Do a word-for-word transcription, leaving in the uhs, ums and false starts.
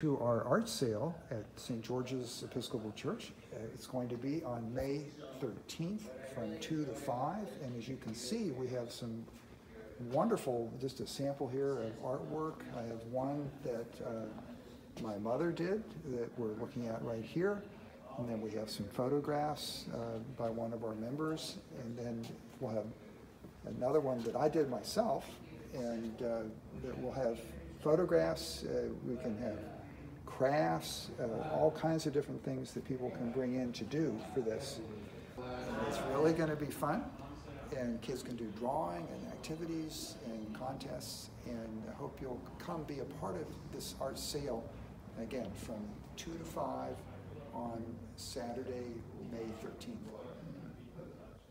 to our art sale at Saint George's Episcopal Church. Uh, it's going to be on May thirteenth from two to five, and as you can see, we have some wonderful, just a sample here of artwork. I have one that uh, my mother did that we're looking at right here, and then we have some photographs uh, by one of our members, and then we'll have another one that I did myself, and uh, that we'll have photographs, uh, we can have crafts, uh, all kinds of different things that people can bring in to do for this. And it's really going to be fun, and kids can do drawing and activities and contests, and I hope you'll come be a part of this art sale, again, from two to five on Saturday, May thirteenth.